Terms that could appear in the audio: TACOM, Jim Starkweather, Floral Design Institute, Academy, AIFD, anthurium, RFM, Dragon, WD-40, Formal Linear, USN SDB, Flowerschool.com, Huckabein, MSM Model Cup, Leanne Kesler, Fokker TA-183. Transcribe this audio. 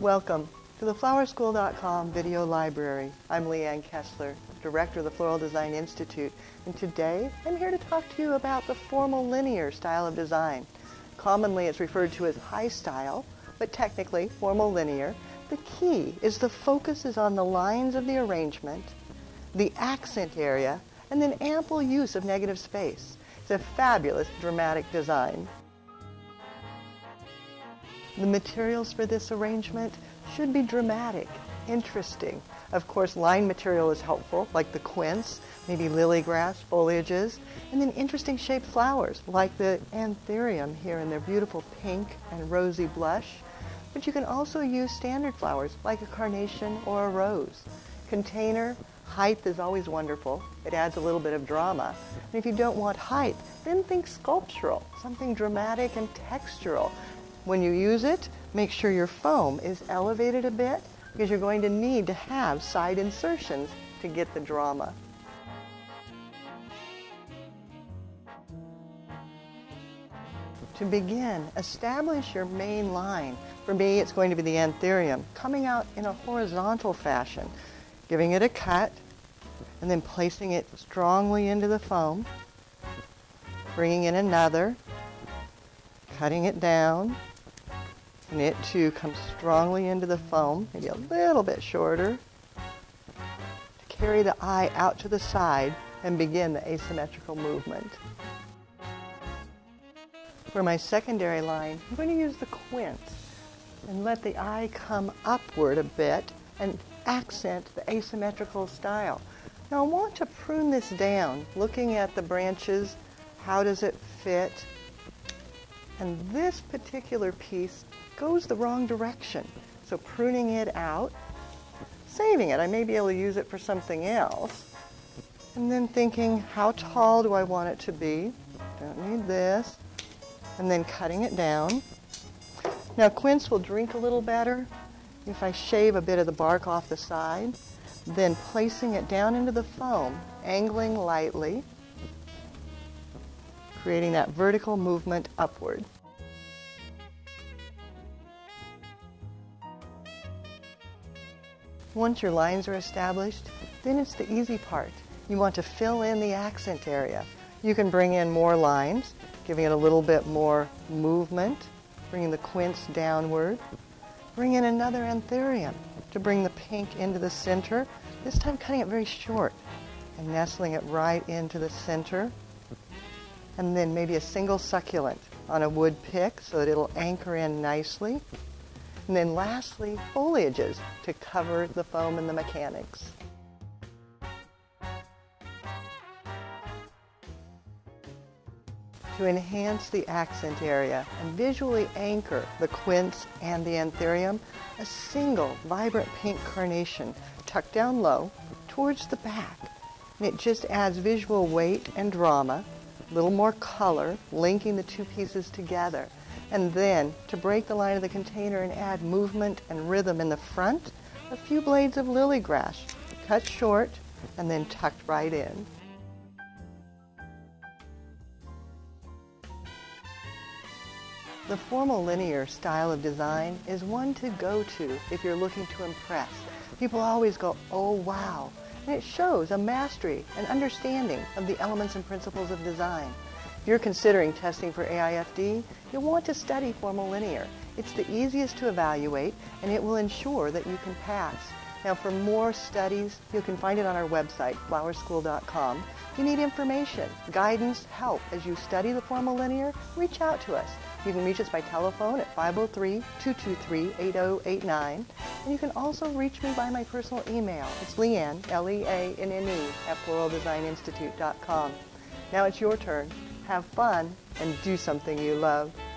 Welcome to the Flowerschool.com video library. I'm Leanne Kesler, Director of the Floral Design Institute, and today I'm here to talk to you about the formal linear style of design. Commonly it's referred to as high style, but technically formal linear. The key is the focus is on the lines of the arrangement, the accent area, and then ample use of negative space. It's a fabulous dramatic design. The materials for this arrangement should be dramatic, interesting. Of course, line material is helpful, like the quince, maybe lily grass, foliages, and then interesting shaped flowers, like the anthurium here in their beautiful pink and rosy blush. But you can also use standard flowers, like a carnation or a rose. Container height is always wonderful. It adds a little bit of drama. And if you don't want height, then think sculptural, something dramatic and textural. When you use it, make sure your foam is elevated a bit, because you're going to need to have side insertions to get the drama. To begin, establish your main line. For me, it's going to be the anthurium, coming out in a horizontal fashion, giving it a cut, and then placing it strongly into the foam, bringing in another, cutting it down, and it too comes strongly into the foam, maybe a little bit shorter, to carry the eye out to the side and begin the asymmetrical movement. For my secondary line, I'm going to use the quince and let the eye come upward a bit and accent the asymmetrical style. Now I want to prune this down, looking at the branches, how does it fit? And this particular piece goes the wrong direction. So pruning it out, saving it. I may be able to use it for something else. And then thinking, how tall do I want it to be? Don't need this. And then cutting it down. Now quince will drink a little better if I shave a bit of the bark off the side. Then placing it down into the foam, angling lightly, creating that vertical movement upward. Once your lines are established, then it's the easy part. You want to fill in the accent area. You can bring in more lines, giving it a little bit more movement, bringing the quince downward. Bring in another anthurium to bring the pink into the center, this time cutting it very short and nestling it right into the center. And then maybe a single succulent on a wood pick so that it'll anchor in nicely. And then lastly, foliages to cover the foam and the mechanics. To enhance the accent area and visually anchor the quince and the anthurium, a single vibrant pink carnation tucked down low towards the back. And it just adds visual weight and drama, a little more color, linking the two pieces together. And then, to break the line of the container and add movement and rhythm in the front, a few blades of lily grass, cut short and then tucked right in. The formal linear style of design is one to go to if you're looking to impress. People always go, "Oh, wow." And it shows a mastery and understanding of the elements and principles of design. If you're considering testing for AIFD, you'll want to study formal linear. It's the easiest to evaluate, and it will ensure that you can pass. Now, for more studies, you can find it on our website, Flowerschool.com. If you need information, guidance, help as you study the formal linear, reach out to us. You can reach us by telephone at 503-223-8089. And you can also reach me by my personal email. It's Leanne, L-E-A-N-N-E, at floraldesigninstitute.com. Now it's your turn. Have fun and do something you love.